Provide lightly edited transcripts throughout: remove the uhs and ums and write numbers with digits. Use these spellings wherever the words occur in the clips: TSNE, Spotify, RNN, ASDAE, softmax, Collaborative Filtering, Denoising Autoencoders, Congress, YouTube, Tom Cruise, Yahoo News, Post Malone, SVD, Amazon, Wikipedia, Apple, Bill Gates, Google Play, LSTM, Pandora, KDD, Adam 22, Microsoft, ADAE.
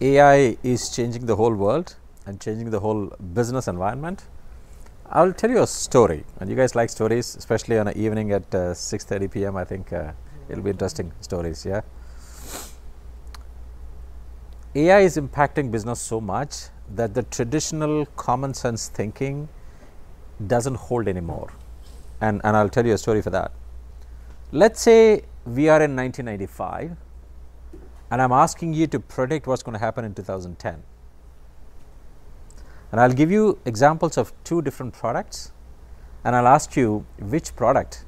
AI is changing the whole world and changing the whole business environment. I will tell you a story, and you guys like stories, especially on an evening at 6:30 p.m. I think it will be interesting stories. Yeah. AI is impacting business so much that the traditional common sense thinking doesn't hold anymore, and I will tell you a story for that. Let's say we are in 1995 and I am asking you to predict what's going to happen in 2010. And I'll give you examples of two different products, and I'll ask you which product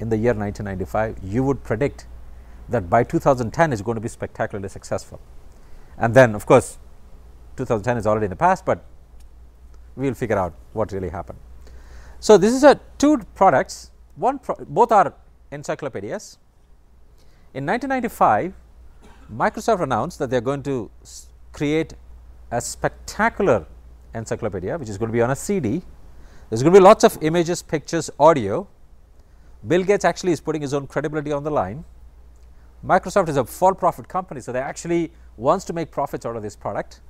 in the year 1995 you would predict that by 2010 is going to be spectacularly successful. And then of course 2010 is already in the past, but we will figure out what really happened. So this is a two products, both are encyclopedias. In 1995, Microsoft announced that they are going to create a spectacular encyclopedia, which is going to be on a CD. There's going to be lots of images, pictures, audio. Bill Gates actually is putting his own credibility on the line. Microsoft is a for-profit company, so they actually wants to make profits out of this product.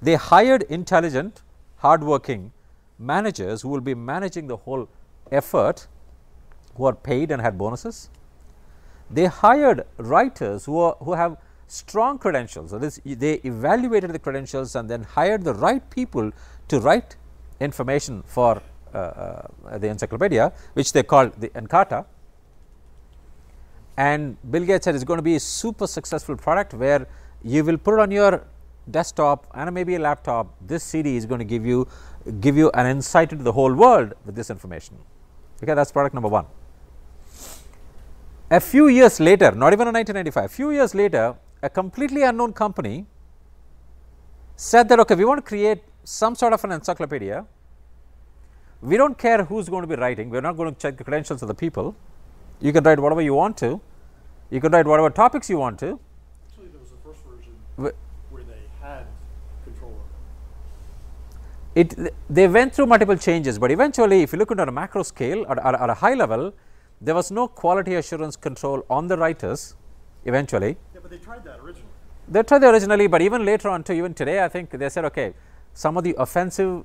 They hired intelligent, hardworking managers who will be managing the whole effort, who are paid and had bonuses. They hired writers who have strong credentials. So this, they evaluated the credentials and then hired the right people to write information for the encyclopedia, which they called the Encarta. And Bill Gates said it's going to be a super successful product where you will put it on your desktop and maybe a laptop. This CD is going to give you an insight into the whole world with this information. Okay, that's product number one. A few years later, not even in 1995, a few years later, a completely unknown company said that, okay, we want to create some sort of an encyclopedia. We don't care who's going to be writing. We're not going to check the credentials of the people. You can write whatever you want to. You can write whatever topics you want to. Actually, there was a first version where they had control over it. They went through multiple changes, but eventually, if you look at a macro scale or at a high level, there was no quality assurance control on the writers eventually. Yeah, but they tried that originally. They tried that originally, but even later on, too, even today, I think they said, okay, some of the offensive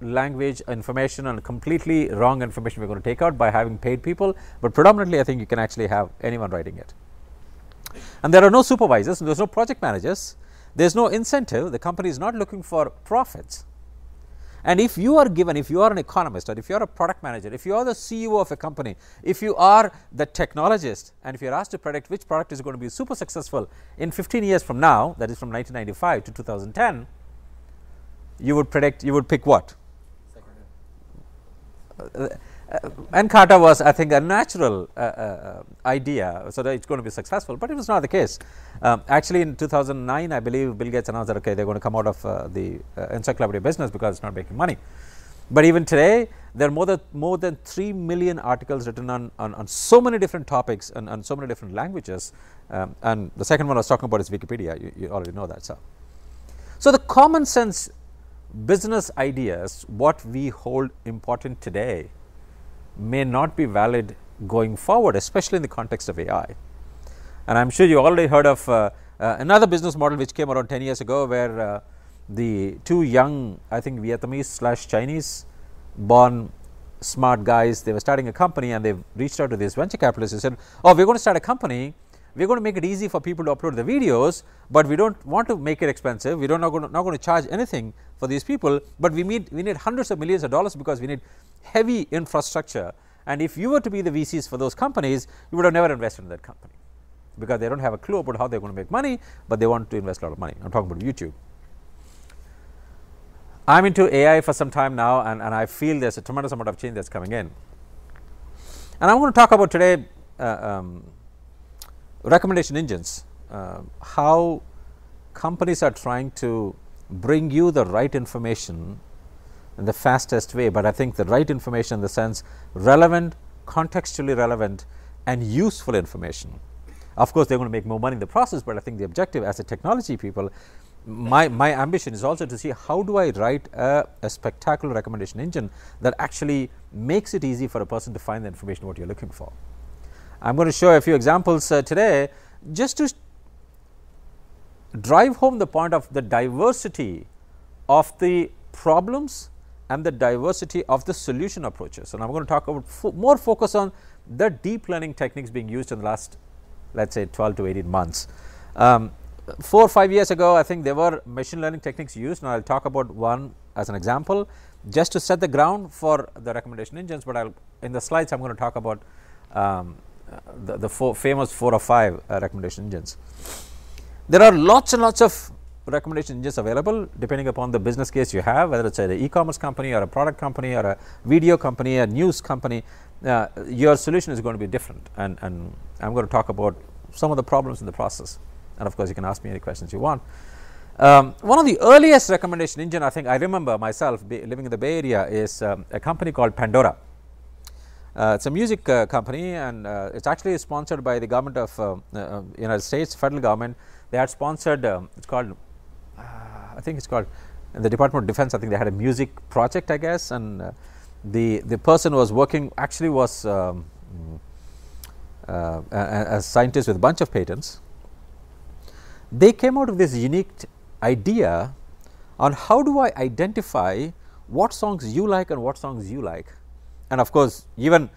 language information and completely wrong information we're going to take out by having paid people, but predominantly I think you can actually have anyone writing it. And there are no supervisors, there's no project managers, there's no incentive, the company is not looking for profits. And if you are given, if you are an economist or if you are a product manager, if you are the CEO of a company, if you are the technologist, and if you are asked to predict which product is going to be super successful in 15 years from now, that is from 1995 to 2010, you would predict, you would pick what? Encarta was, I think, a natural idea, so that it's going to be successful, but it was not the case. Actually, in 2009, I believe Bill Gates announced that, okay, they're going to come out of the encyclopedia business because it's not making money. But even today, there are more than 3 million articles written on so many different topics and on so many different languages. And the second one I was talking about is Wikipedia. You already know that, sir. So the common sense business ideas, what we hold important today, may not be valid going forward, especially in the context of AI. And I am sure you already heard of another business model which came around 10 years ago, where the two young, I think Vietnamese/Chinese born smart guys, they were starting a company and they reached out to these venture capitalists and said, oh, we are going to start a company, we are going to make it easy for people to upload the videos, but we don't want to make it expensive, we are not going to charge anything for these people, but we need hundreds of millions of dollars because we need heavy infrastructure. And if you were to be the VCs for those companies, you would have never invested in that company because they don't have a clue about how they're going to make money, but they want to invest a lot of money. I'm talking about YouTube. I'm into AI for some time now, and I feel there's a tremendous amount of change that's coming in. And I'm going to talk about today recommendation engines, how companies are trying to bring you the right information in the fastest way, but I think the right information in the sense relevant, contextually relevant and useful information. Of course, they're going to make more money in the process, but I think the objective as a technology people, my ambition is also to see how do I write a spectacular recommendation engine that actually makes it easy for a person to find the information what you're looking for. I'm going to show a few examples today just to drive home the point of the diversity of the problems and the diversity of the solution approaches. And I am going to talk about more focus on the deep learning techniques being used in the last, let us say, 12 to 18 months. 4 or 5 years ago, I think there were machine learning techniques used, and I will talk about one as an example just to set the ground for the recommendation engines, but I'll, in the slides I am going to talk about the famous 4 or 5 recommendation engines. There are lots and lots of recommendation engines available depending upon the business case you have, whether it is an e-commerce company or a product company or a video company or news company, your solution is going to be different, and I am going to talk about some of the problems in the process, and of course you can ask me any questions you want. One of the earliest recommendation engine, I think I remember myself living in the Bay Area, is a company called Pandora. It's a music company, and it's actually sponsored by the government of United States, federal government. They had sponsored, it's called, I think it's called, in the Department of Defense. I think they had a music project, I guess, and the person who was working actually was a scientist with a bunch of patents. They came out with this unique idea on how do I identify what songs you like and what songs you like, and of course even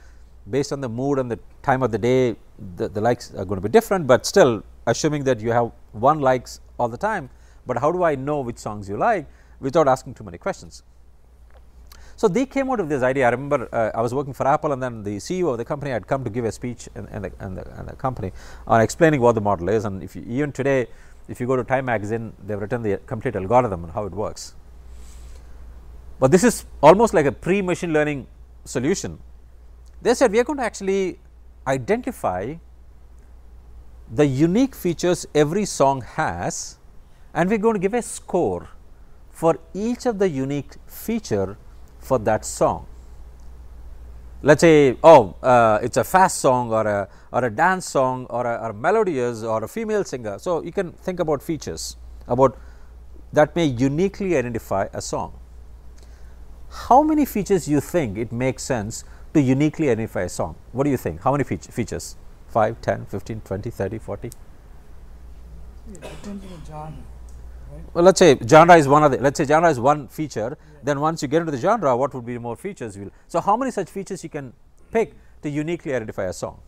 based on the mood and the time of the day the likes are going to be different, but still assuming that you have one likes all the time, but how do I know which songs you like without asking too many questions. So they came out of this idea. I remember I was working for Apple, and then the CEO of the company had come to give a speech in the company on explaining what the model is, and if you, even today if you go to Time Magazine, they have written the complete algorithm and how it works. But this is almost like a pre-machine learning solution. They said we are going to actually identify the unique features every song has, and we are going to give a score for each of the unique feature for that song. Let us say, oh, it is a fast song or a dance song or melodious or a female singer. So, you can think about features about that may uniquely identify a song. How many features you think it makes sense to uniquely identify a song? What do you think? How many features? 5, 10, 15, 20, 30, 40? Yeah, depending on genre. Well, let us say genre is one of the, let us say genre is one feature, yeah. Then once you get into the genre, what would be more features? So, how many such features you can pick to uniquely identify a song?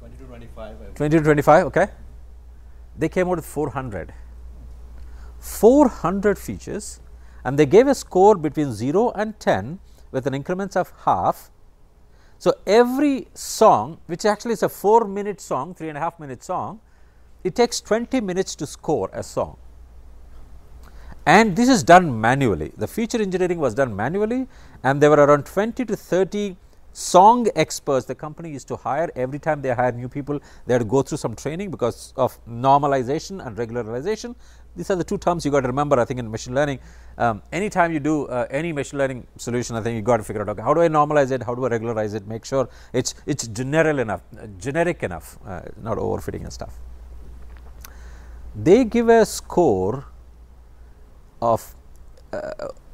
20 to 25. 20 to 25, okay. They came out with 400. 400 features, and they gave a score between 0 and 10 with an increment of half. So, every song, which actually is a 4-minute song, 3.5-minute song, it takes 20 minutes to score a song. And this is done manually. The feature engineering was done manually, and there were around 20 to 30 song experts the company used to hire. Every time they hire new people, they had to go through some training because of normalization and regularization. These are the two terms you got to remember, I think, in machine learning. Anytime you do any machine learning solution, I think you got to figure out, okay, how do I normalize it, how do I regularize it, make sure it's generic enough, not overfitting and stuff. They give a score of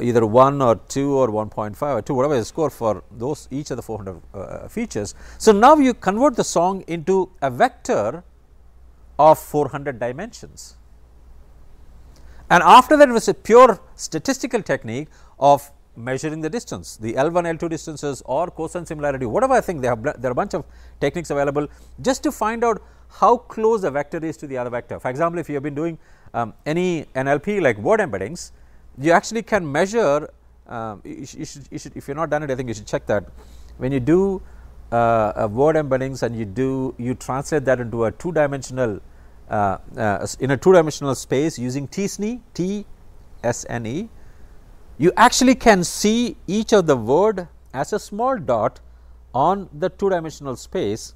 either 1 or 2 or 1.5 or 2, whatever the score for those each of the 400 features. So, now you convert the song into a vector of 400 dimensions, and after that it was a pure statistical technique of measuring the distance, the L1, L2 distances or cosine similarity, whatever. I think they have, there are a bunch of techniques available just to find out how close a vector is to the other vector. For example, if you have been doing any NLP like word embeddings, you actually can measure, if you have not done it, I think you should check that. When you do word embeddings and you translate that into a two-dimensional, in a two-dimensional space using TSNE, you actually can see each of the word as a small dot on the two-dimensional space,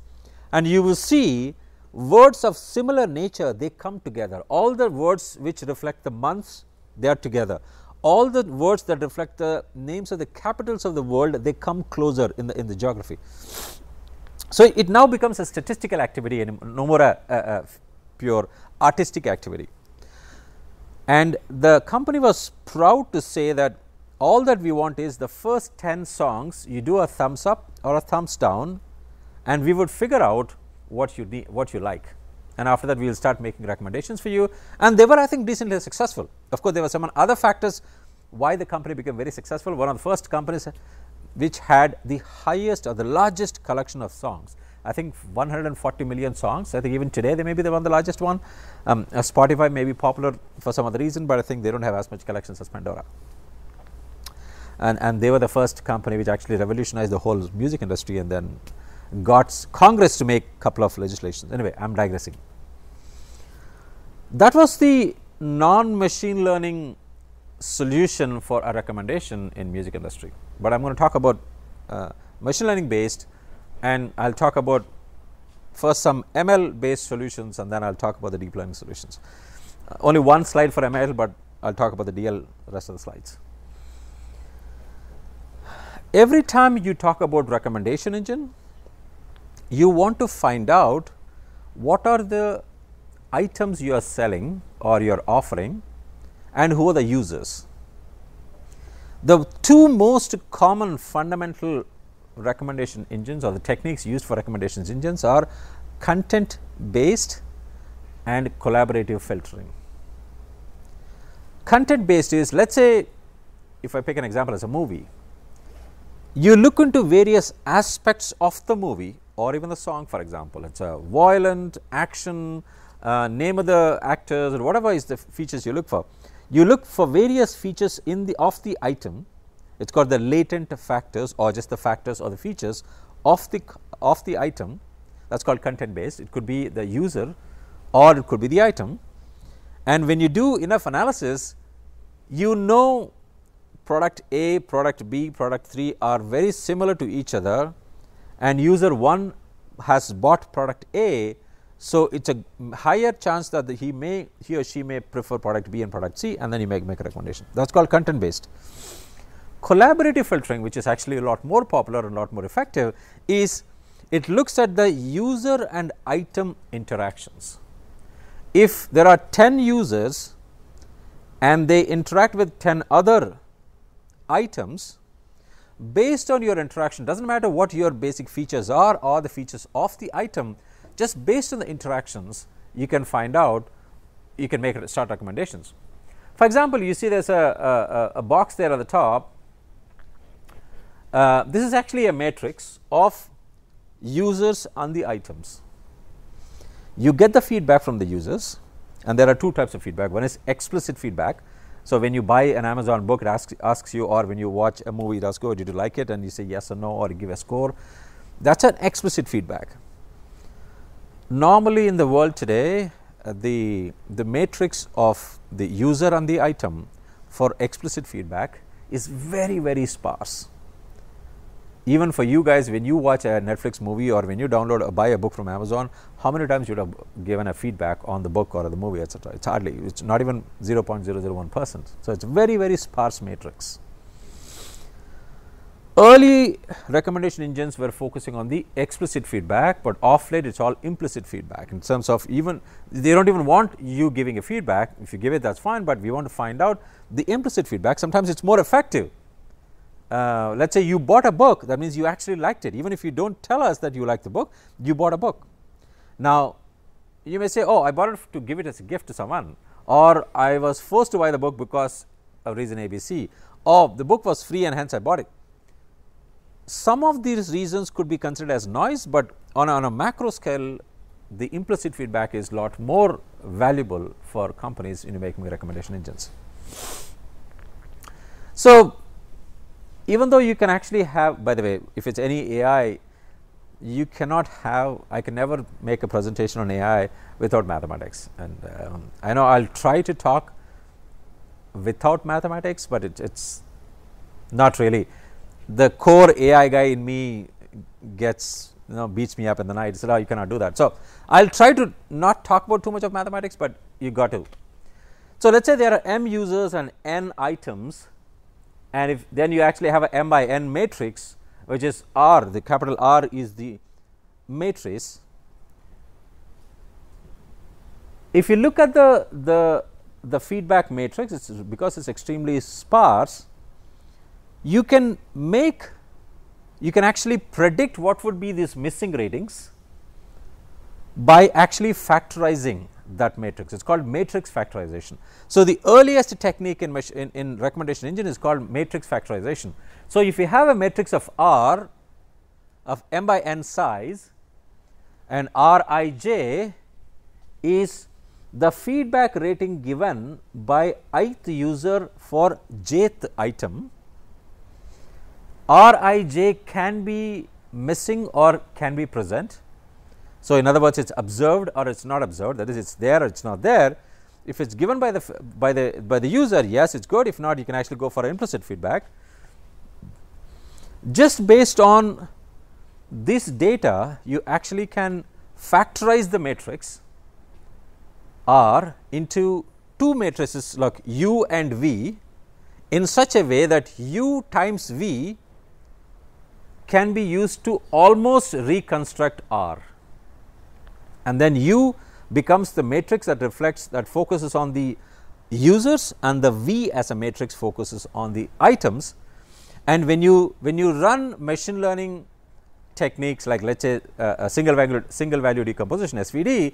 and you will see words of similar nature, they come together. All the words which reflect the months, they are together. All the words that reflect the names of the capitals of the world, they come closer in the geography. So, it now becomes a statistical activity and no more a pure artistic activity. And the company was proud to say that all that we want is the first 10 songs, you do a thumbs up or a thumbs down, and we would figure out what you like. and after that we will start making recommendations for you. And they were, I think, decently successful. Of course, there were some other factors why the company became very successful. One of the first companies which had the highest or the largest collection of songs, I think 140 million songs. I think even today they may be the one, the largest one. Spotify may be popular for some other reason, but I think they don't have as much collections as Pandora. And they were the first company which actually revolutionized the whole music industry and then got Congress to make couple of legislations. Anyway, I am digressing. That was the non-machine learning solution for a recommendation in music industry. But I am going to talk about machine learning based, and I will talk about first some ML based solutions, and then I will talk about the deep learning solutions. Only one slide for ML, but I will talk about the DL rest of the slides. Every time you talk about recommendation engine, you want to find out what are the items you are selling or you are offering and who are the users. The two most common fundamental recommendation engines or the techniques used for recommendations engines are content based and collaborative filtering. Content based is, let us say, if I pick an example as a movie, you look into various aspects of the movie or even the song. For example, it is a violent action, name of the actors or whatever is the features you look for. You look for various features in the of the item. It is called the latent factors or just the factors or the features of the item. That is called content based. It could be the user or it could be the item. And when you do enough analysis, you know product A, product B, product 3 are very similar to each other, and user 1 has bought product A. So, it is a higher chance that he or she may prefer product B and product C, and then you make a recommendation. That is called content based. Collaborative filtering, which is actually a lot more popular and a lot more effective, is it looks at the user and item interactions. If there are 10 users and they interact with 10 other items, based on your interaction, does not matter what your basic features are or the features of the item, just based on the interactions you can find out, you can make start recommendations. For example, you see there is a box there at the top. This is actually a matrix of users and the items. You get the feedback from the users, and there are two types of feedback. One is explicit feedback. So, when you buy an Amazon book, it asks you, or when you watch a movie, it asks you, did you like it, and you say yes or no, or you give a score. That is an explicit feedback. Normally in the world today, the matrix of the user and the item for explicit feedback is very, very sparse. Even for you guys, when you watch a Netflix movie or when you download or buy a book from Amazon, how many times you would have given a feedback on the book or the movie, etc. It is hardly, it is not even 0.001%. So, it is very, very sparse matrix. Early recommendation engines were focusing on the explicit feedback, but off late it is all implicit feedback in terms of even they do not even want you giving a feedback. If you give it, that is fine, but we want to find out the implicit feedback. Sometimes it is more effective. Let us say you bought a book, that means you actually liked it. Even if you do not tell us that you like the book, you bought a book. Now, you may say, oh, I bought it to give it as a gift to someone, or I was forced to buy the book because of reason ABC, or the book was free and hence I bought it. Some of these reasons could be considered as noise, but on a macro scale, the implicit feedback is lot more valuable for companies in making recommendation engines. So, even though you can actually have, by the way, if it is any AI, you cannot have, I can never make a presentation on AI without mathematics, and I know I will try to talk without mathematics, but it's not really. The core AI guy in me gets, you know, beats me up in the night, said, oh, you cannot do that. So, I will try to not talk about too much of mathematics, but you got to. So, let us say there are m users and n items, and if then you actually have a m by n matrix, which is R, the capital R is the matrix. If you look at the feedback matrix, it's because it's extremely sparse, you can make, you can actually predict what would be these missing ratings by actually factorizing that matrix. It's called matrix factorization. So the earliest technique in recommendation engine is called matrix factorization. So if you have a matrix of R of m by n size and R I j is the feedback rating given by ith user for jth item, R I j can be missing or can be present. So in other words, it is observed or it is not observed, that is, it is there or it is not there. If it is given by the user, yes, it is good. If not, you can actually go for implicit feedback. Just based on this data, you actually can factorize the matrix R into two matrices like U and V in such a way that U times V can be used to almost reconstruct R, and then U becomes the matrix that reflects, that focuses on the users, and the V as a matrix focuses on the items. And when you run machine learning techniques like, let us say, a single value decomposition, SVD,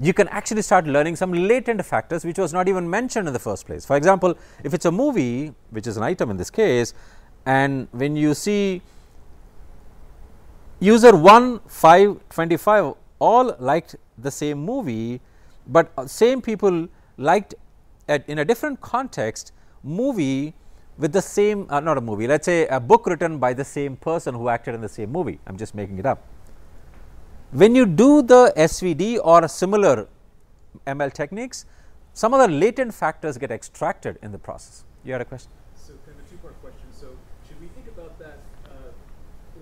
you can actually start learning some latent factors which was not even mentioned in the first place. For example, if it is a movie, which is an item in this case, and when you see user 1, 5, 25 all liked the same movie, but same people liked in a different context movie with the same, not a movie, let us say a book written by the same person who acted in the same movie. I am just making it up. When you do the SVD or similar ML techniques, some of the latent factors get extracted in the process. You had a question? So kind of a two-part question. So should we think about that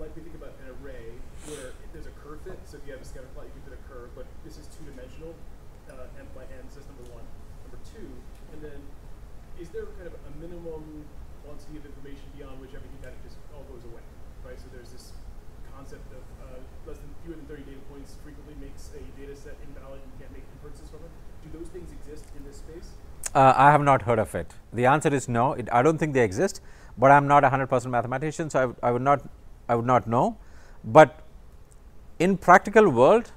like we think about an array where there's a curve fit? So if you have a scatter plot, you can fit a curve, but this is two-dimensional, n by n, so that's number one. Number two, and then is there kind of a minimum quantity of information beyond which everything kind of just all goes away, right? So there's this concept of fewer than 30 data points frequently makes a data set invalid and you can't make inferences from it. Do those things exist in this space? I have not heard of it. The answer is no. I don't think they exist, but I am not a 100% mathematician, so I would not know. But in practical world,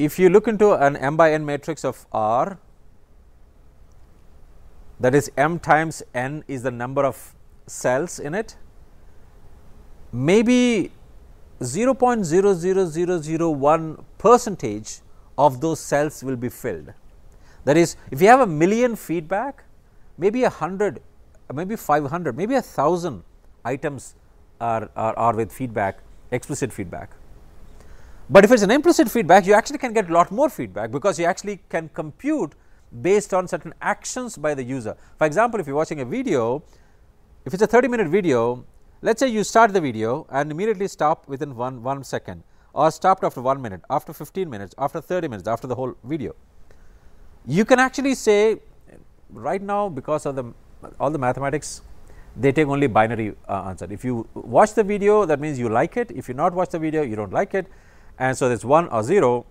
if you look into an m by n matrix of R, that is m times n is the number of cells in it, maybe 0.00001% of those cells will be filled. That is, if you have a million feedback, maybe 100, maybe 500, maybe 1,000 items are with feedback, explicit feedback. But if it is an implicit feedback, you actually can get a lot more feedback because you actually can compute based on certain actions by the user. For example, if you are watching a video, if it is a 30-minute video, let us say you start the video and immediately stop within 1 second, or stopped after 1 minute, after 15 minutes, after 30 minutes, after the whole video. You can actually say, right now because of all the mathematics, they take only binary answer. If you watch the video, that means you like it. If you not watch the video, you do not like it. And so there is 1 or 0,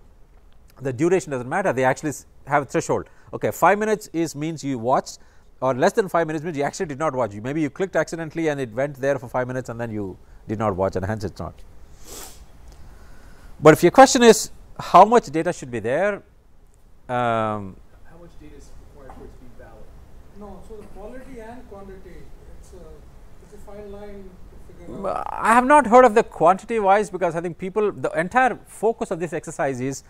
the duration does not matter. They actually have a threshold. Okay, 5 minutes means you watched, or less than 5 minutes means you actually did not watch. Maybe you clicked accidentally and it went there for 5 minutes and then you did not watch, and hence it is not. But if your question is how much data should be there, how much data is required for it to be valid? No, so the quality and quantity, it's a fine line to figure out. I have not heard of the quantity wise, because I think people, the entire focus of this exercise is,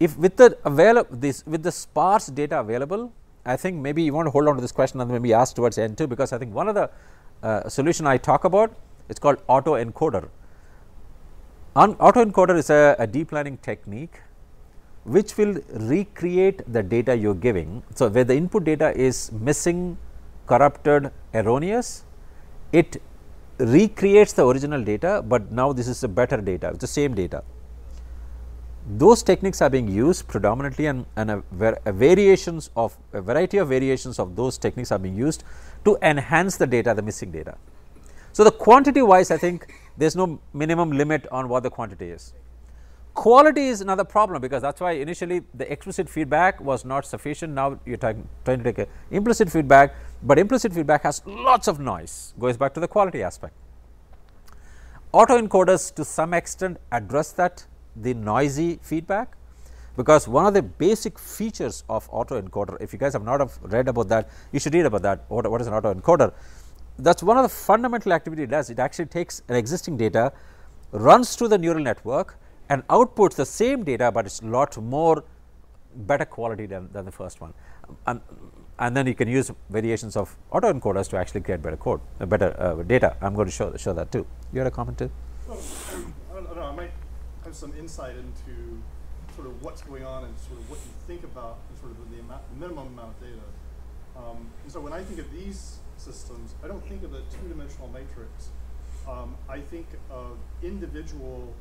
if with the sparse data available, I think maybe you want to hold on to this question and maybe ask towards the end too, because I think one of the solution I talk about is called autoencoder. Autoencoder is a deep learning technique which will recreate the data you are giving. So where the input data is missing, corrupted, erroneous, it recreates the original data, but now this is a better data, it is the same data. Those techniques are being used predominantly, and a variety of variations of those techniques are being used to enhance the data, the missing data. So the quantity wise, I think there is no minimum limit on what the quantity is. Quality is another problem, because that is why initially the explicit feedback was not sufficient. Now you are trying to take implicit feedback, but implicit feedback has lots of noise, goes back to the quality aspect. Autoencoders to some extent address that the noisy feedback, because one of the basic features of autoencoder, if you guys have not read about that, you should read about that, what is an autoencoder. That is one of the fundamental activity it does. It actually takes an existing data, runs through the neural network and outputs the same data, but it is lot more better quality than the first one. And then you can use variations of autoencoders to actually create better code, better data. I am going to show that too. You had a comment too? Well, I don't know, I might have some insight into sort of what's going on and sort of what you think about and sort of the amount, minimum amount of data. And so when I think of these systems, I don't think of the two-dimensional matrix. I think of individual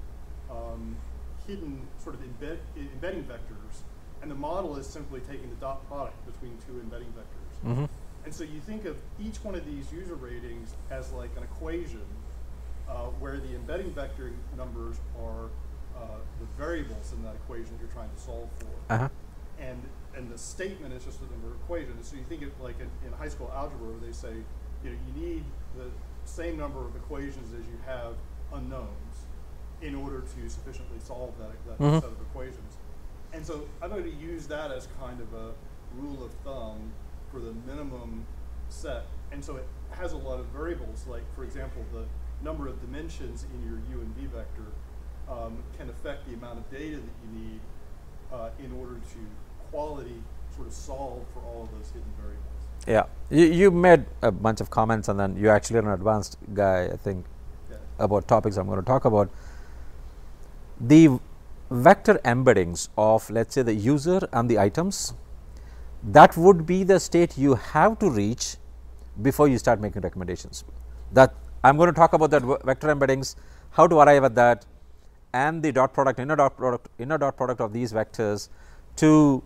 hidden sort of embedding vectors, and the model is simply taking the dot product between two embedding vectors. Mm-hmm. And so you think of each one of these user ratings as like an equation where the embedding vector numbers are the variables in that equation that you're trying to solve for. Uh-huh. And the statement is just the number equation. And so you think of like in high school algebra, where they say, you know, you need the same number of equations as you have unknowns in order to sufficiently solve that mm-hmm. set of equations. And so I'm going to use that as kind of a rule of thumb for the minimum set. And so it has a lot of variables, like for example, the number of dimensions in your U and V vector can affect the amount of data that you need in order to quality sort of solve for all of those hidden variables. Yeah, you made a bunch of comments, and then you actually are an advanced guy, I think, yeah, about topics I'm going to talk about. The vector embeddings of, let's say, the user and the items, that would be the state you have to reach before you start making recommendations. That I'm going to talk about that vector embeddings, how to arrive at that, and the dot product, inner dot product of these vectors to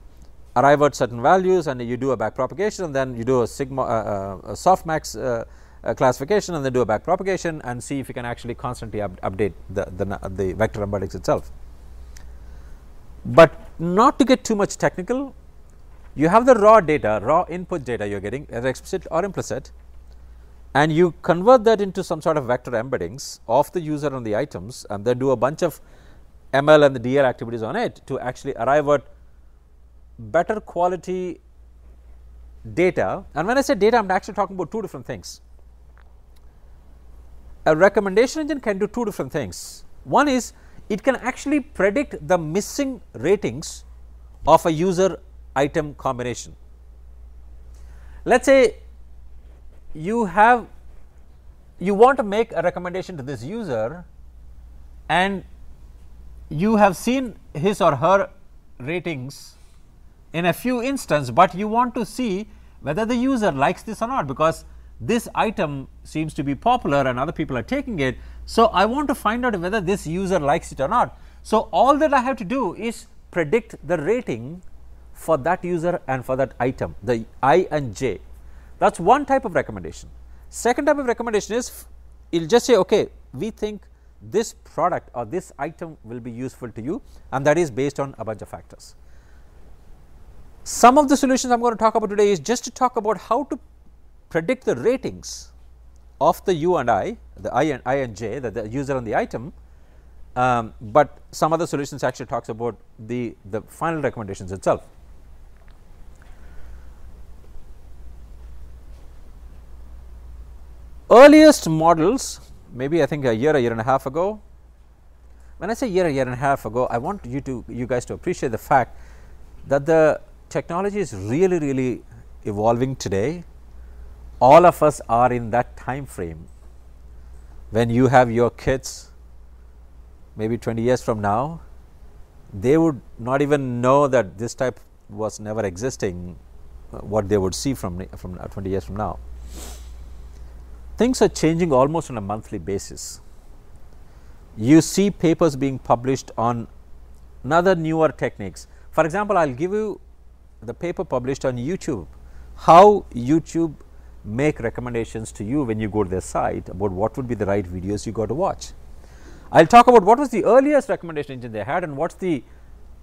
arrive at certain values, and you do a back propagation, and then you do a softmax classification, and then do a back propagation, and see if you can actually constantly update the vector embeddings itself. But not to get too much technical, you have the raw data, raw input data you are getting, either explicit or implicit, and you convert that into some sort of vector embeddings of the user and the items, and then do a bunch of ML and the DL activities on it to actually arrive at better quality data. And when I say data, I am actually talking about two different things. A recommendation engine can do two different things. One is, it can actually predict the missing ratings of a user item combination. Let us say you want to make a recommendation to this user, and you have seen his or her ratings in a few instances, but you want to see whether the user likes this or not, because this item seems to be popular and other people are taking it. So, I want to find out whether this user likes it or not. So, all that I have to do is predict the rating for that user and for that item, the I and J. That is one type of recommendation. Second type of recommendation is, it will just say, okay, we think this product or this item will be useful to you, and that is based on a bunch of factors. Some of the solutions I am going to talk about today is just to talk about how to predict the ratings of the U and I, the I and J, the user and the item, but some other solutions actually talks about the final recommendations itself. Earliest models, maybe I think a year and a half ago. When I say year and a half ago, I want you guys to appreciate the fact that the technology is really, really evolving today. All of us are in that time frame when you have your kids, maybe 20 years from now, they would not even know that this type was never existing, what they would see from 20 years from now. Things are changing almost on a monthly basis. You see papers being published on another newer techniques. For example, I will give you the paper published on YouTube, how YouTube make recommendations to you when you go to their site about what would be the right videos you got to watch. I will talk about what was the earliest recommendation engine they had and what is the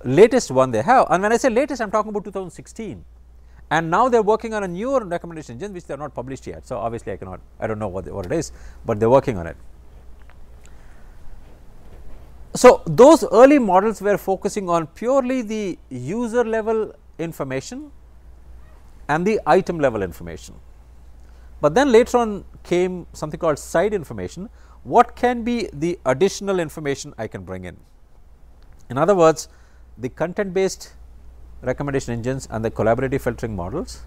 latest one they have, and when I say latest I am talking about 2016, and now they are working on a newer recommendation engine which they have not published yet. So, obviously I do not know what it is, but they are working on it. So, those early models were focusing on purely the user level information and the item level information. But then later on came something called side information. What can be the additional information I can bring in? In other words, the content based recommendation engines and the collaborative filtering models,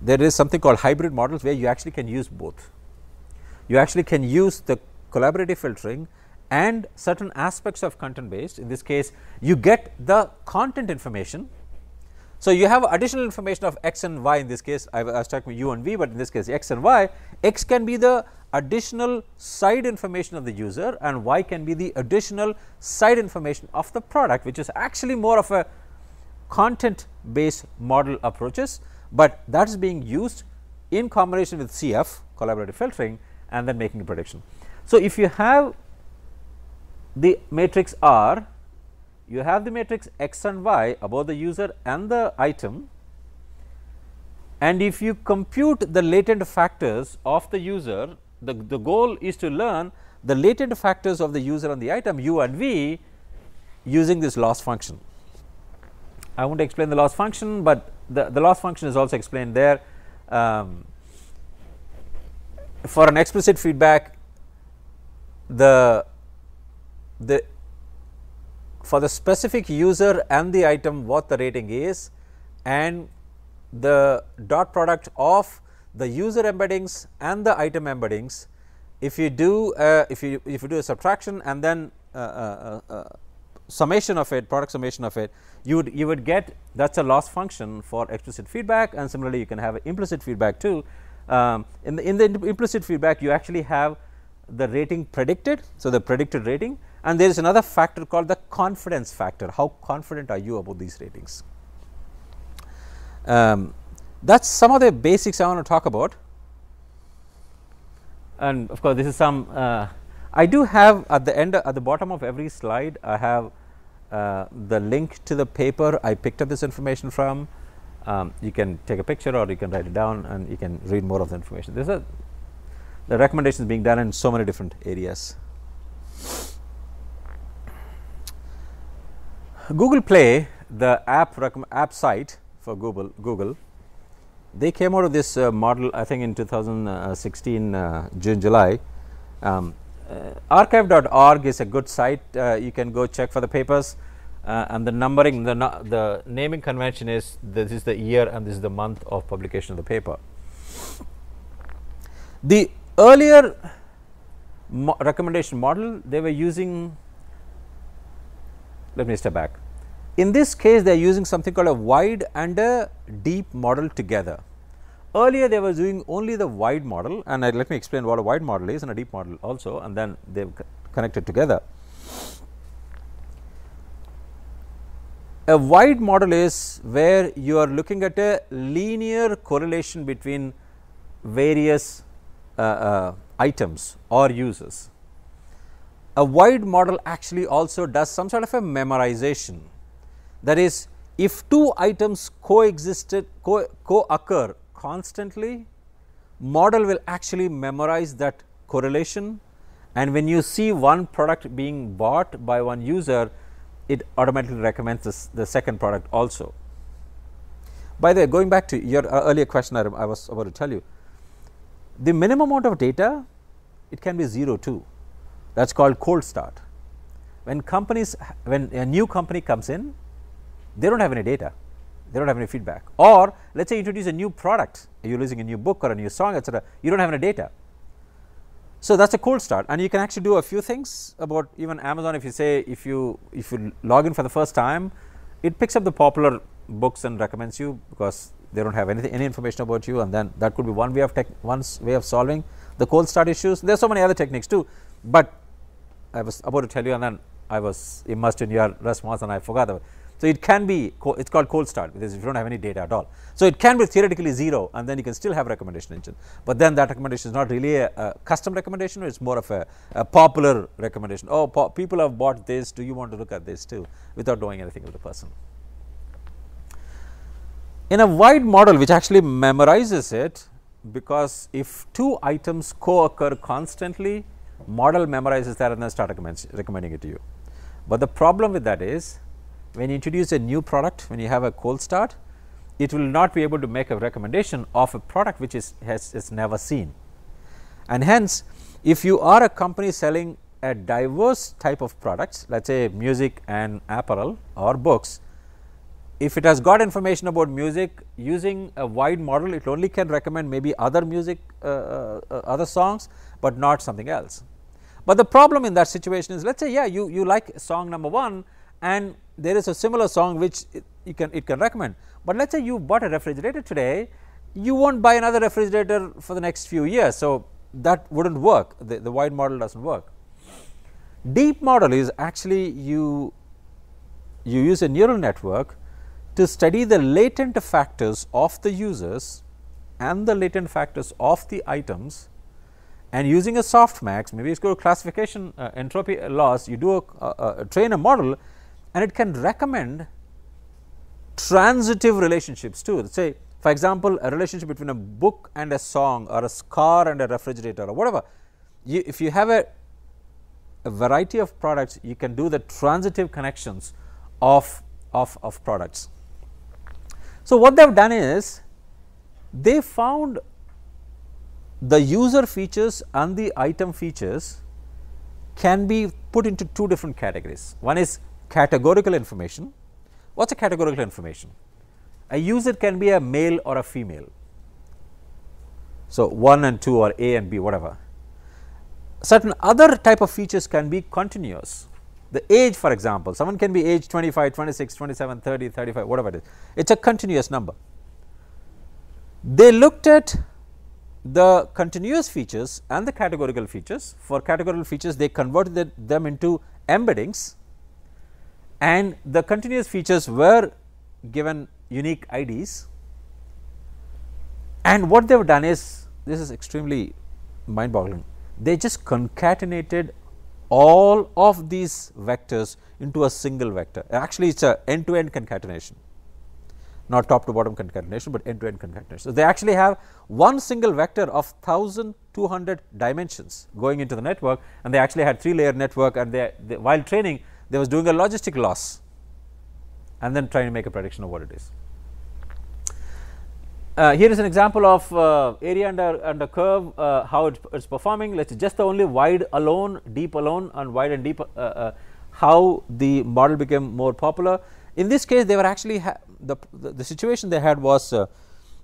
there is something called hybrid models where you actually can use both. You actually can use the collaborative filtering and certain aspects of content based. In this case, you get the content information. So, you have additional information of x and y. In this case, I was talking u and v, but in this case x and y, x can be the additional side information of the user and y can be the additional side information of the product, which is actually more of a content based model approaches, but that is being used in combination with CF, collaborative filtering, and then making a prediction. So, if you have the matrix R, you have the matrix X and Y about the user and the item, and if you compute the latent factors of the user, the goal is to learn the latent factors of the user and the item U and V using this loss function. I won't explain the loss function, but the loss function is also explained there. For an explicit feedback, for the specific user and the item what the rating is, and the dot product of the user embeddings and the item embeddings. If you do if you do a subtraction and then summation of it, product summation of it, you would get, that is a loss function for explicit feedback, and similarly you can have implicit feedback too. In the implicit feedback you actually have the rating predicted, so the predicted rating, and there is another factor called the confidence factor. How confident are you about these ratings? That is some of the basics I want to talk about, and of course, this is some I do have at the end, at the bottom of every slide, I have the link to the paper I picked up this information from. You can take a picture or you can write it down and you can read more of the information. There is the recommendations being done in so many different areas. Google Play, the app site for Google, they came out of this model I think in 2016 June, July. Archive.org is a good site. You can go check for the papers, and the numbering, the naming convention is this is the year and this is the month of publication of the paper. The earlier recommendation model, they were using, let me step back. In this case, they are using something called a wide and a deep model together. Earlier, they were doing only the wide model, and let me explain what a wide model is and a deep model also, and then they have connected together. A wide model is where you are looking at a linear correlation between various items or users. A wide model actually also does some sort of a memorization. That is, if two items co-occur constantly, model will actually memorize that correlation, and when you see one product being bought by one user, it automatically recommends the second product also. By the way, going back to your earlier question, I was about to tell you, the minimum amount of data, it can be 0 too. That is called cold start. When a new company comes in, they do not have any data, they do not have any feedback, or let us say you introduce a new product, you are releasing a new book or a new song, etc., you do not have any data. So, that is a cold start, and you can actually do a few things about even Amazon. If you say, if you log in for the first time, it picks up the popular books and recommends you because they do not have any information about you, and then that could be one way of solving the cold start issues. There are so many other techniques too, but I was about to tell you and then I was immersed in your response and I forgot about it. So, it can be, it is called cold start because if you do not have any data at all. So, it can be theoretically 0 and then you can still have recommendation engine, but then that recommendation is not really a custom recommendation, it is more of a popular recommendation. Oh, people have bought this, do you want to look at this too, without knowing anything about the person. In a wide model which actually memorizes it, because if two items co-occur constantly, model memorizes that and then start recommending it to you. But the problem with that is, when you introduce a new product, when you have a cold start, it will not be able to make a recommendation of a product which has never seen. And hence, if you are a company selling a diverse type of products, let us say music and apparel or books, if it has got information about music using a wide model, it only can recommend maybe other music, other songs, but not something else. But the problem in that situation is, let us say, yeah, you like song number 1 and there is a similar song which it can recommend, but let us say you bought a refrigerator today, you won't buy another refrigerator for the next few years. So, that would not work, the wide model does not work. Deep model is actually you use a neural network to study the latent factors of the users and the latent factors of the items, and using a softmax, maybe it is called classification entropy loss, you do train a model and it can recommend transitive relationships too. Say for example, a relationship between a book and a song, or a car and a refrigerator, or whatever. If you have a variety of products, you can do the transitive connections of products. So, what they have done is, they found the user features and the item features can be put into two different categories. One is categorical information. What is a categorical information? A user can be a male or a female. So, 1 and 2 or A and B, whatever. Certain other type of features can be continuous. The age, for example, someone can be age 25, 26, 27, 30, 35, whatever it is. It is a continuous number. They looked at the continuous features and the categorical features. For categorical features, they converted them into embeddings, and the continuous features were given unique IDs. And what they have done is, this is extremely mind boggling, they just concatenated all of these vectors into a single vector. Actually, it is a end to end concatenation, not top to bottom concatenation, but end to end concatenation. So, they actually have one single vector of 1200 dimensions going into the network, and they actually had 3-layer network, and they while training, they was doing a logistic loss and then trying to make a prediction of what it is. Here is an example of area under curve, how it is performing. Let us just the only wide alone, deep alone, and wide and deep, how the model became more popular. In this case, they were actually the situation they had was,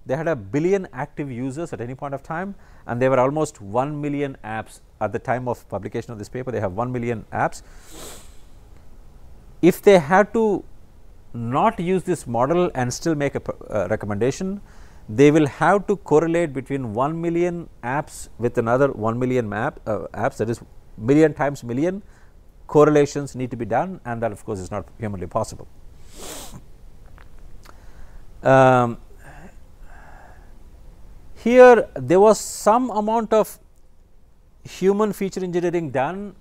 they had a billion active users at any point of time, and there were almost 1 million apps at the time of publication of this paper. They have 1 million apps. If they had to not use this model and still make a recommendation, they will have to correlate between 1 million apps with another 1 million apps, that is million times million correlations need to be done, and that of course is not humanly possible. Here there was some amount of human feature engineering done,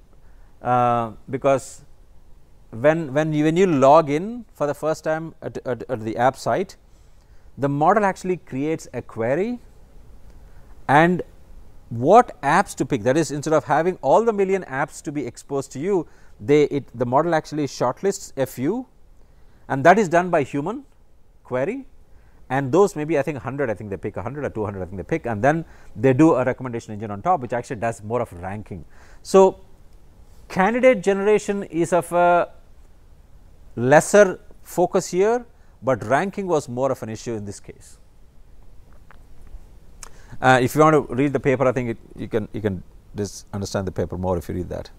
because when you log in for the first time at the app site, the model actually creates a query and what apps to pick. That is, instead of having all the million apps to be exposed to you, the model actually shortlists a few, and that is done by human query, and those maybe I think 100, I think they pick 100 or 200, I think they pick, and then they do a recommendation engine on top, which actually does more of ranking. So, candidate generation is of a lesser focus here, but ranking was more of an issue in this case. If you want to read the paper, I think you can just understand the paper more if you read that.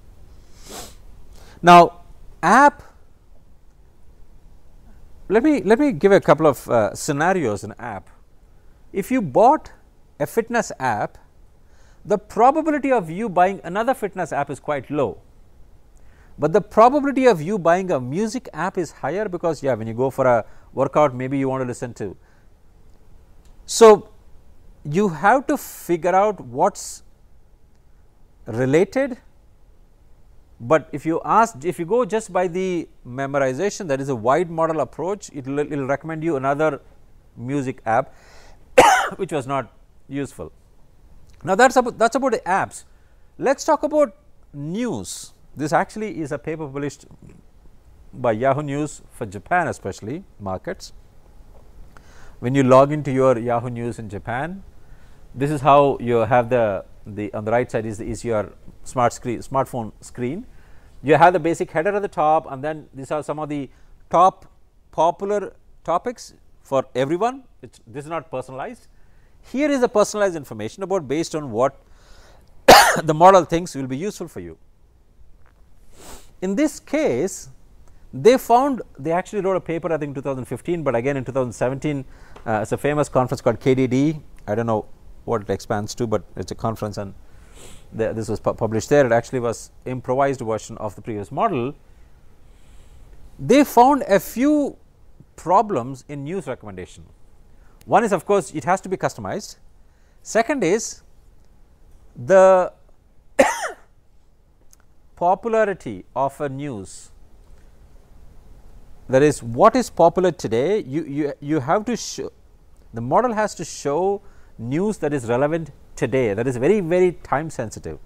Now, app. Let me give a couple of scenarios in app. If you bought a fitness app, the probability of you buying another fitness app is quite low. But the probability of you buying a music app is higher, because yeah, when you go for a workout, maybe you want to listen to. So, you have to figure out what is related, but if you go just by the memorization, that is a wide model approach, it will recommend you another music app which was not useful. Now, that's about apps. Let us talk about news. This actually is a paper published by Yahoo News for Japan, especially markets. When you log into your Yahoo News in Japan, this is how you have the on the right side is your smartphone screen. You have the basic header at the top, and then these are some of the top popular topics for everyone. This is not personalized. Here is the personalized information about based on what the model thinks will be useful for you. In this case, they found, they actually wrote a paper I think in 2015, but again in 2017, it's a famous conference called KDD. I don't know what it expands to, but it's a conference, and this was published there. It actually was improvised version of the previous model. They found a few problems in news recommendation. One is, of course, it has to be customized. Second is the popularity of a news. That is, what is popular today, you have to show, the model has to show news that is relevant today, that is very, very time sensitive.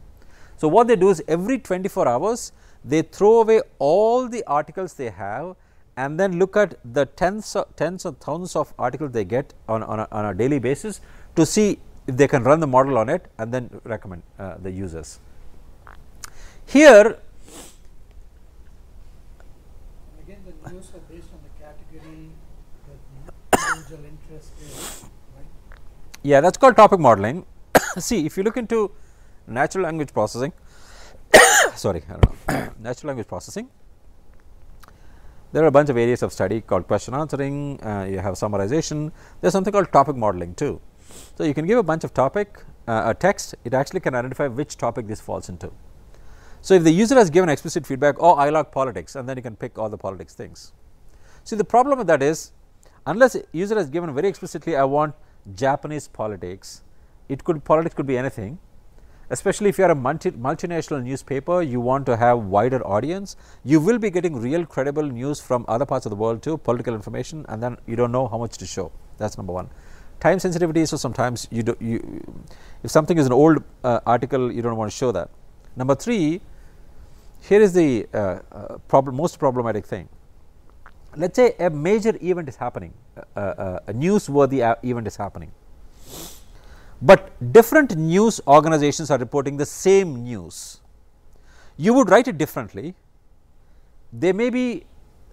So, what they do is every 24 hours, they throw away all the articles they have and then look at the tens of thousands of articles they get on a daily basis to see if they can run the model on it and then recommend the users. Here, again, the news are based on the category that usual interest is, right? Yeah, that's called topic modeling. See, if you look into natural language processing, sorry, I don't know, natural language processing. There are a bunch of areas of study called question answering, you have summarization, there is something called topic modeling too. So, you can give a bunch of topic, a text, it actually can identify which topic this falls into. So, if the user has given explicit feedback, oh I like politics, and then you can pick all the politics things. See, the problem with that is, unless user has given very explicitly I want Japanese politics, it could, politics could be anything. Especially if you are a multinational newspaper, you want to have wider audience, you will be getting real credible news from other parts of the world too, political information, and then you do not know how much to show. That is number one. Time sensitivity, so sometimes you do, if something is an old article, you do not want to show that. Number three, here is the most problematic thing. Let us say a major event is happening, a newsworthy event is happening. But different news organizations are reporting the same news. You would write it differently. They may be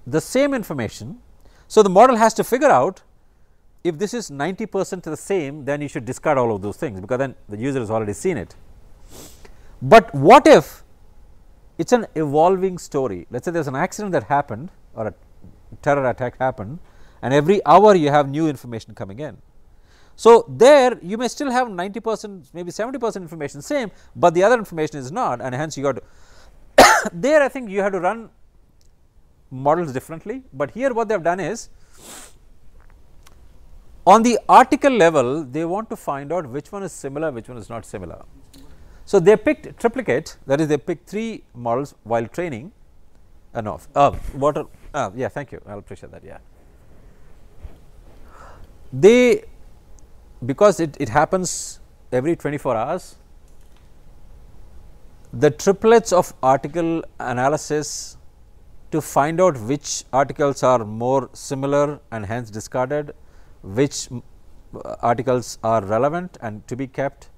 the same information. So, the model has to figure out if this is 90% the same, then you should discard all of those things, because then the user has already seen it. But what if it is an evolving story? Let us say there is an accident that happened or a terror attack happened, and every hour you have new information coming in. So, there you may still have 90%, maybe 70% information same, but the other information is not, and hence you got to there I think you have to run models differently. But here what they have done is, on the article level they want to find out which one is similar, which one is not similar. So, they picked triplicate, that is they picked 3 models while training, yeah, thank you, I will appreciate that, yeah. They, because it happens every 24 hours, the triplets of article analysis to find out which articles are more similar and hence discarded, which articles are relevant and to be kept.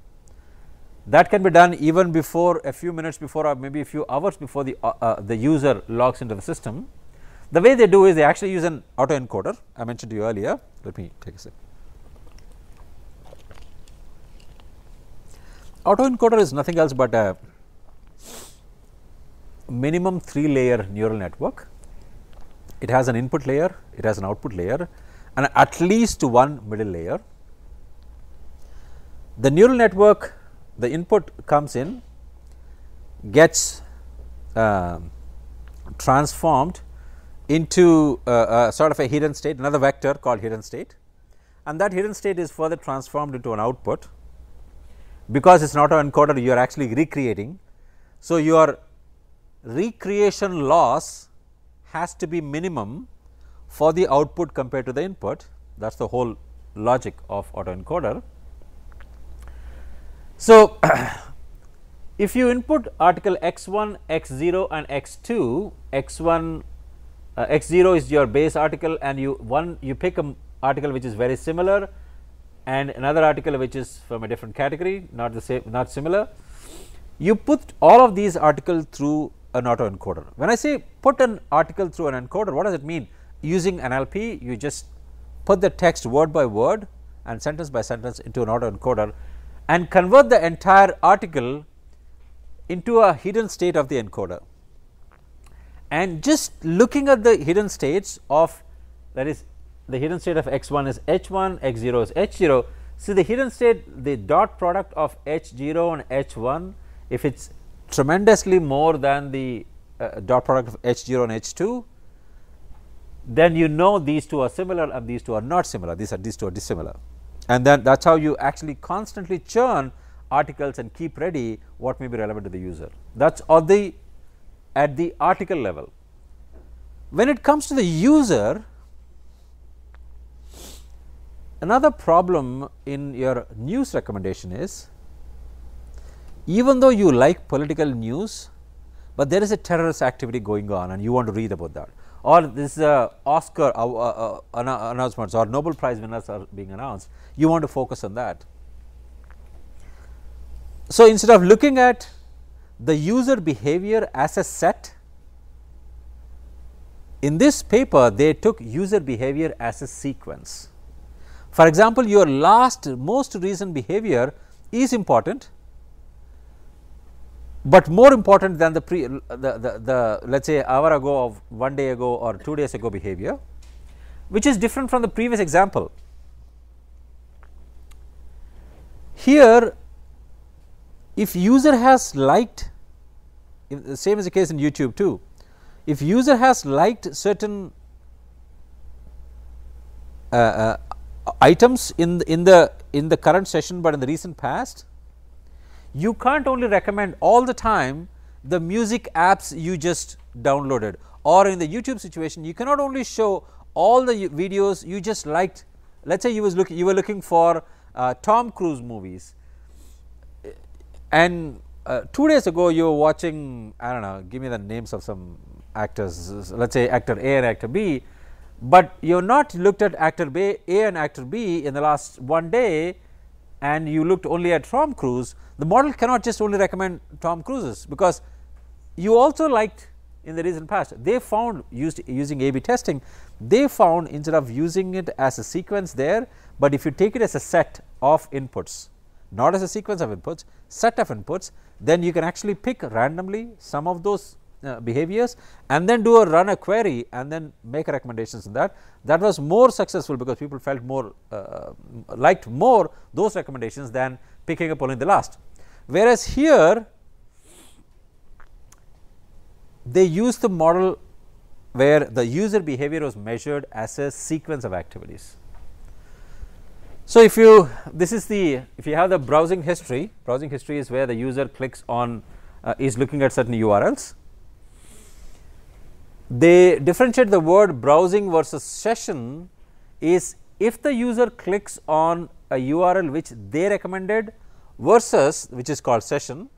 That can be done even before, a few minutes before or maybe a few hours before the user logs into the system. The way they do is they actually use an autoencoder I mentioned to you earlier. Let me take a sec. Autoencoder is nothing else but a minimum 3-layer neural network. It has an input layer, it has an output layer, and at least one middle layer. The neural network, the input comes in, gets transformed into a sort of a hidden state, another vector called hidden state, and that hidden state is further transformed into an output. Because it is not an autoencoder, you are actually recreating. So, your recreation loss has to be minimum for the output compared to the input. That is the whole logic of autoencoder. So, if you input article x1, x0 and x2, x1 X0 is your base article, and you pick an article which is very similar and another article which is from a different category, not the same, not similar. You put all of these articles through an autoencoder. When I say put an article through an encoder, what does it mean? Using NLP, you just put the text word by word and sentence by sentence into an autoencoder and convert the entire article into a hidden state of the encoder. And just looking at the hidden states of, that is, the hidden state of x1 is h1, x0 is h0. See, the hidden state, the dot product of h0 and h1, if it is tremendously more than the dot product of h0 and h2, then you know these two are similar and these two are not similar, these two are dissimilar. And then that is how you actually constantly churn articles and keep ready what may be relevant to the user. That is at the article level. When it comes to the user, another problem in your news recommendation is, even though you like political news, but there is a terrorist activity going on and you want to read about that, or this Oscar announcements or Nobel Prize winners are being announced, you want to focus on that. So, instead of looking at the user behavior as a set, in this paper they took user behavior as a sequence. For example, your most recent behavior is important, but more important than the let us say hour ago of 1 day ago or 2 days ago behavior, which is different from the previous example. Here, if user has liked, the same is the case in YouTube too, if user has liked certain items in the current session, but in the recent past, you can't only recommend all the time the music apps you just downloaded, or in the YouTube situation you cannot only show all the videos you just liked. Let us say you were looking for Tom Cruise movies, and 2 days ago you were watching, I don't know, give me the names of some actors, let us say actor A and actor B, but you have not looked at actor A and actor B in the last 1 day, and you looked only at Tom Cruise. The model cannot just only recommend Tom Cruises, because you also liked in the recent past. They found, using A/B testing, they found instead of using it as a sequence there, but if you take it as a set of inputs, not as a sequence of inputs, set of inputs, then you can actually pick randomly some of those behaviors and then run a query and then make recommendations in that. That was more successful because people felt more liked more those recommendations than picking up only the last. Whereas here they used the model where the user behavior was measured as a sequence of activities. So if you have the browsing history is where the user clicks on is looking at certain URLs. They differentiate the word browsing versus session is if the user clicks on a URL which they recommended versus, which is called session,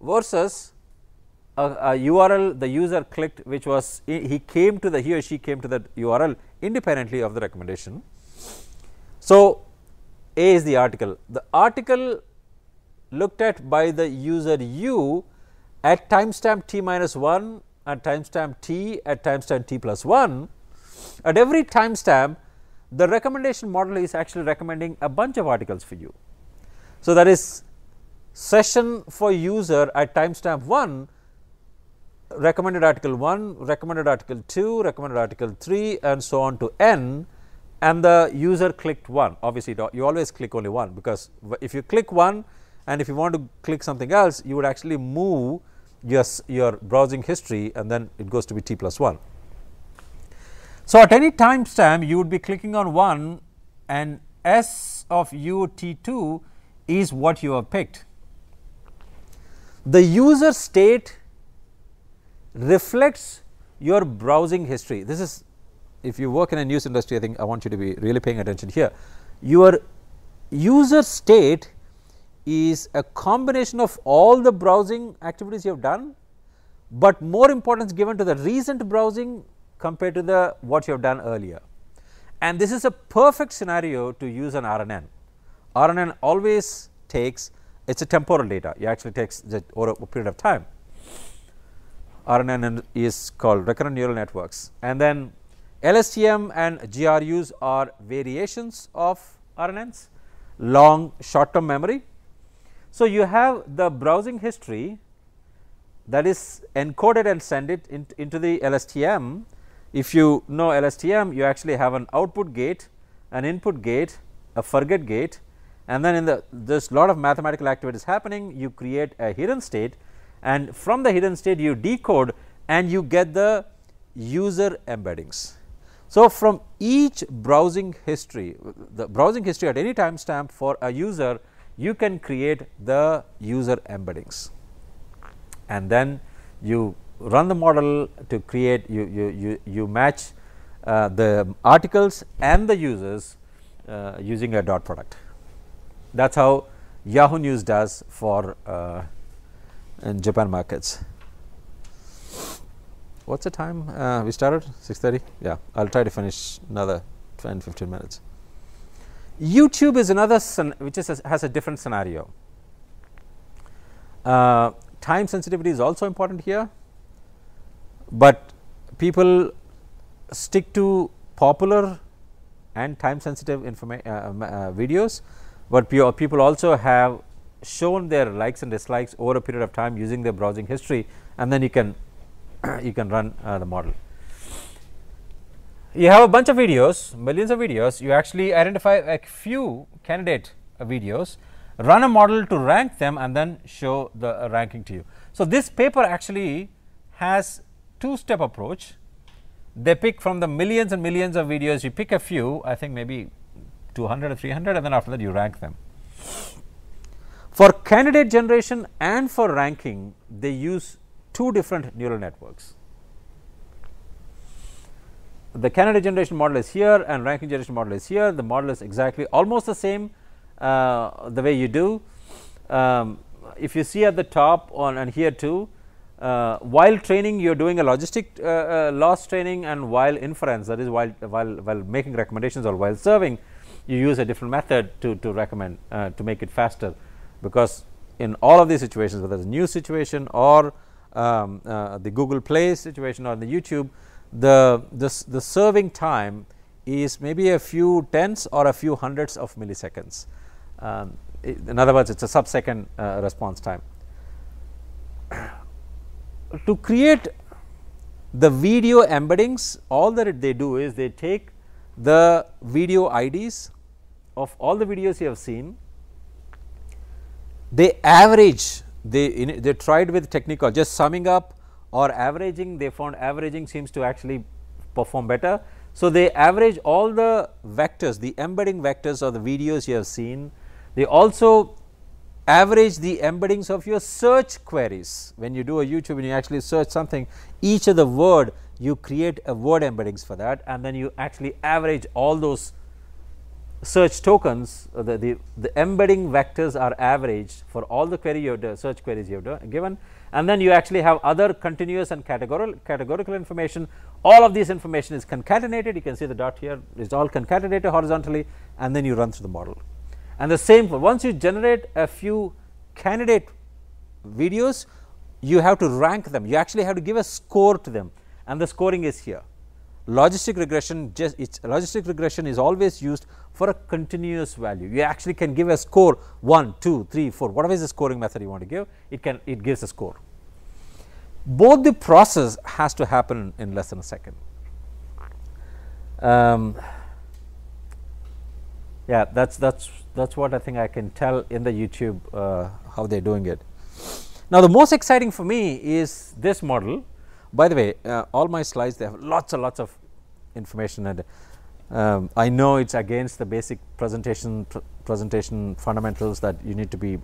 versus a URL the user clicked which was he or she came to that URL independently of the recommendation. So, A is the article. The article looked at by the user U at timestamp t minus 1, at timestamp t, at timestamp t plus 1, at every timestamp the recommendation model is actually recommending a bunch of articles for you. So, that is session for user at timestamp 1, recommended article 1, recommended article 2, recommended article 3 and so on to n, and the user clicked 1. Obviously, you always click only 1, because if you click 1 and if you want to click something else, you would actually move your browsing history and then it goes to be t plus 1. So, at any timestamp you would be clicking on 1 and S of u t2 is what you have picked. The user state reflects your browsing history. This is, if you work in a news industry, I think I want you to be really paying attention here. Your user state is a combination of all the browsing activities you have done, but more importance given to the recent browsing, compared to the what you have done earlier. And this is a perfect scenario to use an RNN. RNN always takes, it is a temporal data, it actually takes the, over a period of time. RNN is called recurrent neural networks, and then LSTM and GRUs are variations of RNNs, long short term memory. So, you have the browsing history that is encoded and send it in, into the LSTM. If you know LSTM, you actually have an output gate, an input gate, a forget gate, and then in the there's lot of mathematical activities happening. You create a hidden state, and from the hidden state you decode and you get the user embeddings. So, from each browsing history, the browsing history at any timestamp for a user, you can create the user embeddings, and then you run the model to create, you match the articles and the users using a dot product. That is how Yahoo News does for in Japan markets. What is the time we started? 6:30? Yeah, I will try to finish another 10-15 minutes. YouTube is another which is has a different scenario. Time sensitivity is also important here, but people stick to popular and time sensitive videos, but people also have shown their likes and dislikes over a period of time using their browsing history, and then you can run the model. You have a bunch of videos, millions of videos, you actually identify a few candidate videos, run a model to rank them, and then show the ranking to you. So, this paper actually has two-step approach. They pick from the millions and millions of videos, you pick a few, I think maybe 200 or 300, and then after that you rank them. For candidate generation and for ranking, they use two different neural networks. The candidate generation model is here and ranking generation model is here. The model is exactly almost the same the way you do. If you see at the top on and here too, while training you are doing a logistic loss training, and while inference, that is while making recommendations or while serving, you use a different method to recommend to make it faster, because in all of these situations, whether it is a news situation or the Google Play situation or the YouTube, the serving time is maybe a few tenths or a few hundreds of milliseconds. In other words, it is a sub-second response time. To create the video embeddings, all that they do is they take the video IDs of all the videos you have seen, they average, they tried with technique of just summing up or averaging. They found averaging seems to actually perform better. So, they average all the vectors, the embedding vectors of the videos you have seen. They also average the embeddings of your search queries. When you do a YouTube and you actually search something, each of the word, you create a word embeddings for that, and then you actually average all those search tokens. The embedding vectors are averaged for all the query you have, search queries you have given, and then you actually have other continuous and categorical information. All of this information is concatenated. You can see the dot here is all concatenated horizontally, and then you run through the model. And the same for once you generate a few candidate videos, you have to rank them. You actually have to give a score to them, and the scoring is here. Logistic regression, just its logistic regression is always used for a continuous value. You actually can give a score 1, 2, 3, 4, whatever is the scoring method you want to give, it gives a score. Both the process has to happen in less than a second. Yeah, that's what I think I can tell in the YouTube how they're doing it. Now, the most exciting for me is this model. By the way, all my slides, they have lots and lots of information, and I know it is against the basic presentation fundamentals that you need to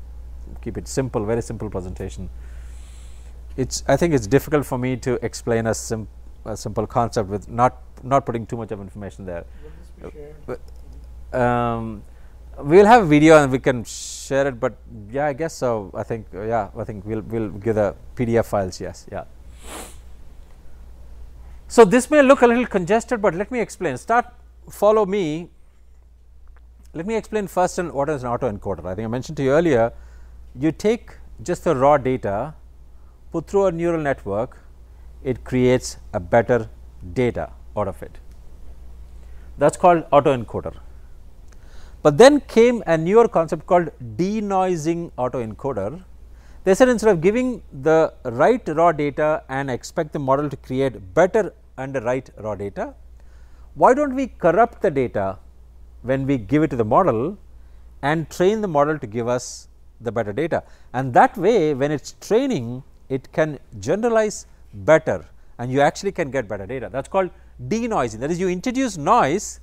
keep it simple, very simple presentation. I think it is difficult for me to explain a simple concept with not putting too much of information there. We will have video and we can share it, but yeah, I guess so. I think yeah, I think we'll give the PDF files. Yes, yeah. So, this may look a little congested, but let me explain. Follow me. Let me explain first what is an autoencoder. I think I mentioned to you earlier, you take just the raw data, put through a neural network, it creates a better data out of it. That is called autoencoder. But then came a newer concept called denoising autoencoder. They said instead of giving the right raw data and expect the model to create better and right raw data, why do not we corrupt the data when we give it to the model and train the model to give us the better data, and that way when it is training it can generalize better and you actually can get better data. That is called denoising, that is you introduce noise.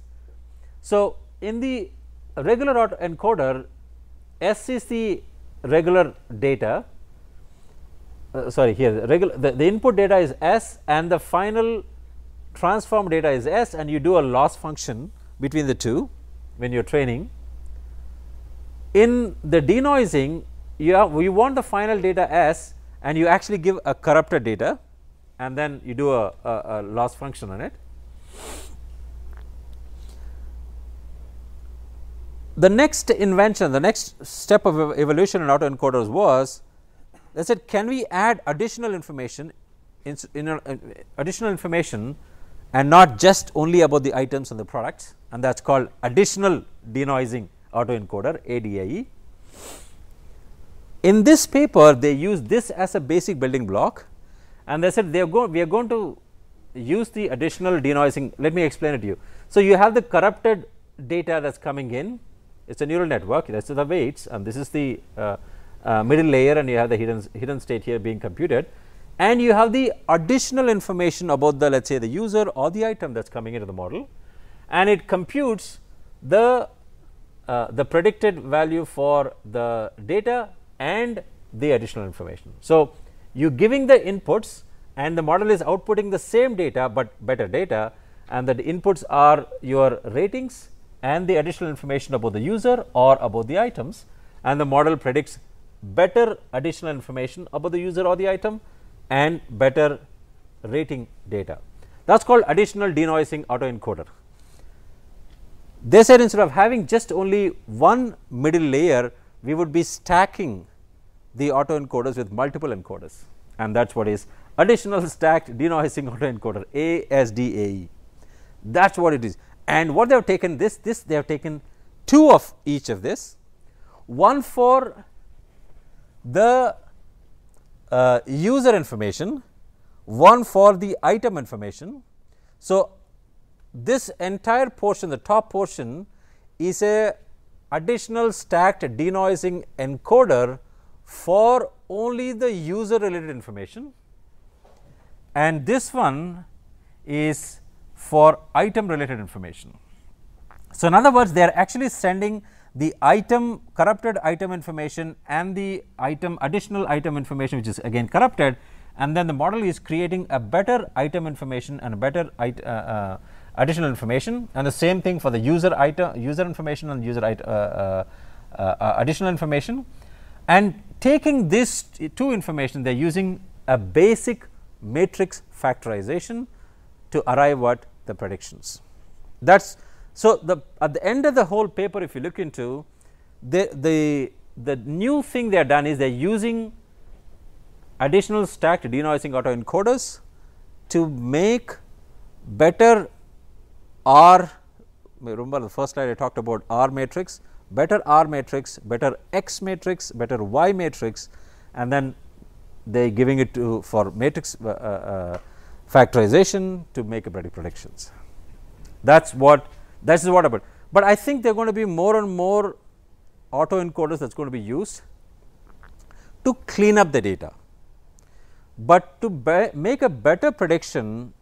So, in the regular autoencoder, S is the regular data, the input data is S and the final transform data is S, and you do a loss function between the two when you are training. In the denoising, we want the final data S and you actually give a corrupted data and then you do a loss function on it. The next invention, the next step of evolution in autoencoders was, they said, can we add additional information and not just only about the items and the products, and that is called additional denoising autoencoder, ADAE. In this paper, they use this as a basic building block and they said we are going to use the additional denoising. Let me explain it to you. So, you have the corrupted data that is coming in. It is a neural network, that is the weights, and this is the middle layer, and you have the hidden state here being computed, and you have the additional information about the, let us say, the user or the item that is coming into the model, and it computes the predicted value for the data and the additional information. So, you are giving the inputs and the model is outputting the same data, but better data, and the inputs are your ratings and the additional information about the user or about the items, and the model predicts better additional information about the user or the item and better rating data. That is called additional denoising autoencoder. They said instead of having just only one middle layer, we would be stacking the autoencoders with multiple encoders, and that is what is additional stacked denoising autoencoder, ASDAE. That is what it is. And what they have taken, they have taken two of each of this, one for the user information, one for the item information. So, this entire portion, the top portion, is a additional stacked denoising encoder for only the user related information, and this one is for item related information. So, in other words, they are actually sending the item corrupted item information and the item additional item information, which is again corrupted, and then the model is creating a better item information and a better additional information, and the same thing for the user information and user additional information, and taking these two information, they are using a basic matrix factorization to arrive at the predictions. That's so at the end of the whole paper, if you look into the new thing they have done is they are using additional stacked denoising autoencoders to make better R. Remember the first slide I talked about R matrix, better R matrix, better X matrix, better Y matrix, and then they giving it to for matrix factorization to make a better predictions. That is what about. But I think there are going to be more and more autoencoders that is going to be used to clean up the data, but to make a better prediction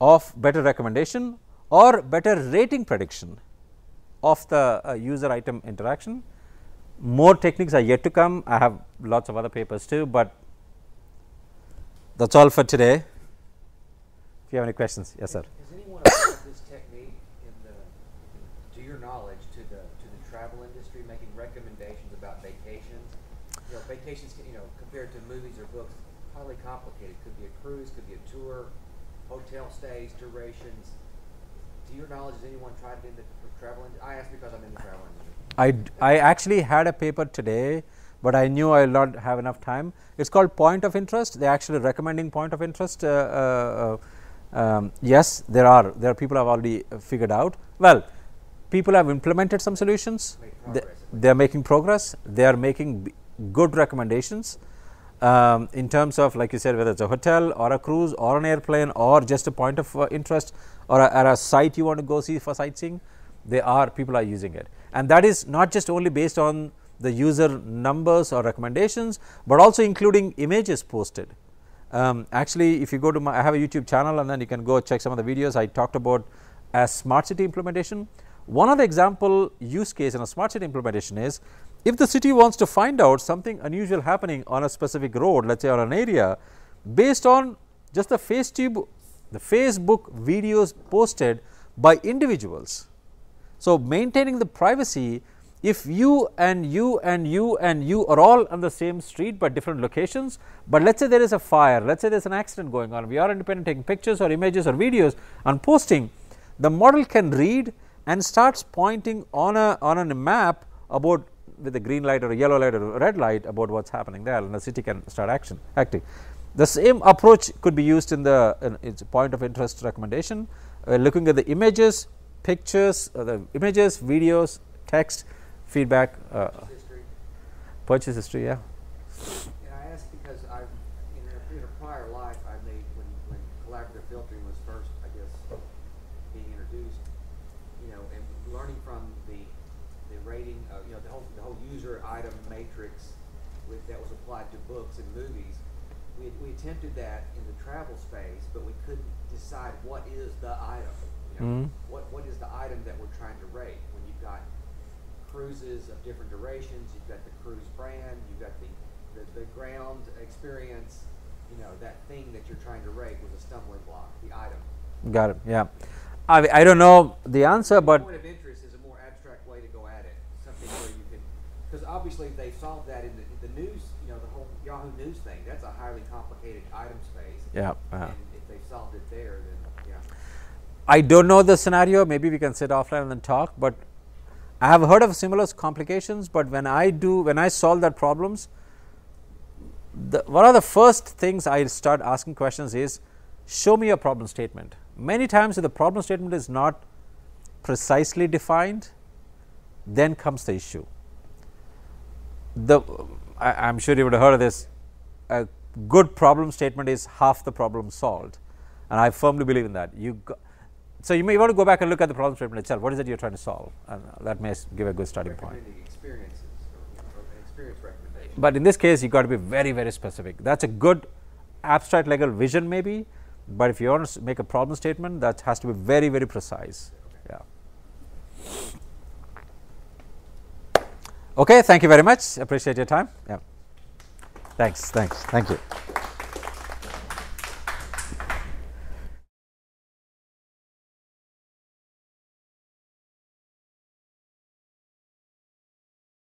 of better recommendation or better rating prediction of the user item interaction. More techniques are yet to come. I have lots of other papers too, but that is all for today. If you have any questions, yes, sir. Has anyone applied this technique, to your knowledge, to the travel industry, making recommendations about vacations? You know, vacations, compared to movies or books, highly complicated. Could be a cruise, could be a tour. hotel stays, durations. To your knowledge, has anyone tried it in the travel industry? I ask because I'm in the travel industry. I actually had a paper today, but I knew I will not have enough time. It's called point of interest. They're actually recommending point of interest. Yes, there are people have already figured out. Well, people have implemented some solutions. They're making progress. They are making good recommendations in terms of, like you said, whether it's a hotel or a cruise or an airplane or just a point of interest or a site you want to go see for sightseeing. People are using it, and that is not just only based on the user numbers or recommendations, but also including images posted. Actually, if you go to I have a YouTube channel, and then you can go check some of the videos I talked about as smart city implementation. One of the example use case in a smart city implementation is if the city wants to find out something unusual happening on a specific road, let's say on an area, based on just the Facebook videos posted by individuals. So maintaining the privacy. If you and you and you and you are all on the same street but different locations, but let's say there is a fire, let's say there is an accident going on, we are independent taking pictures or images or videos and posting, the model can read and starts pointing on a map about with a green light or a yellow light or a red light about what's happening there, and the city can start acting. The same approach could be used in the its point of interest recommendation, looking at the images, pictures, videos, text, feedback, purchase history, yeah. And I ask because I've, in a prior life, I made when collaborative filtering was first, I guess, being introduced, and learning from the rating of, the whole user item matrix that was applied to books and movies. We attempted that in the travel space, but we couldn't decide what is the item. What is the item that we're trying to rate when you've got cruises of different durations, you've got the cruise brand, you've got the ground experience, that thing that you're trying to rate was a stumbling block, the item. Got it, yeah. I don't know the answer, but... Point of interest is a more abstract way to go at it, something where you can, because obviously they solved that in the news, the whole Yahoo News thing, that's a highly complicated item space. Yeah. And if they solved it there, then, yeah. I don't know the scenario, maybe we can sit offline and then talk, but I have heard of similar complications, but when I solve that problems, one of the first things I start asking questions is, show me your problem statement. Many times if the problem statement is not precisely defined, then comes the issue. I'm sure you would have heard of this, a good problem statement is half the problem solved, and I firmly believe in that. So you may want to go back and look at the problem statement itself. What is it you're trying to solve? And that may give a good starting point. Experiences or experience recommendation. But in this case, you've got to be very, very specific. That's a good abstract level vision maybe, but if you want to make a problem statement, that has to be very, very precise. Okay. Yeah. Okay, thank you very much. Appreciate your time. Yeah. Thanks. Thank you.